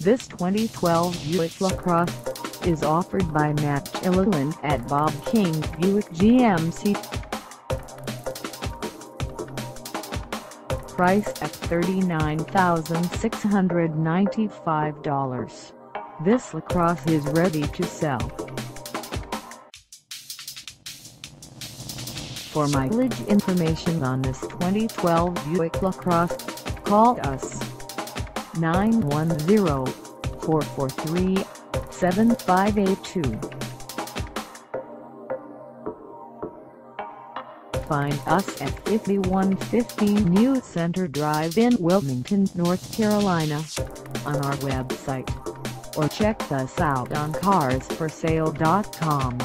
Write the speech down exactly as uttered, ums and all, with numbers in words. This twenty twelve Buick LaCrosse is offered by Matt Gililland at Bob King Buick G M C. Priced at thirty-nine thousand six hundred ninety-five dollars, this LaCrosse is ready to sell. For mileage information on this twenty twelve Buick LaCrosse, call us nine one zero, four four three, seven five eight two. Find us at fifty-one fifteen New Center Drive in Wilmington, North Carolina, on our website, or check us out on cars for sale dot com.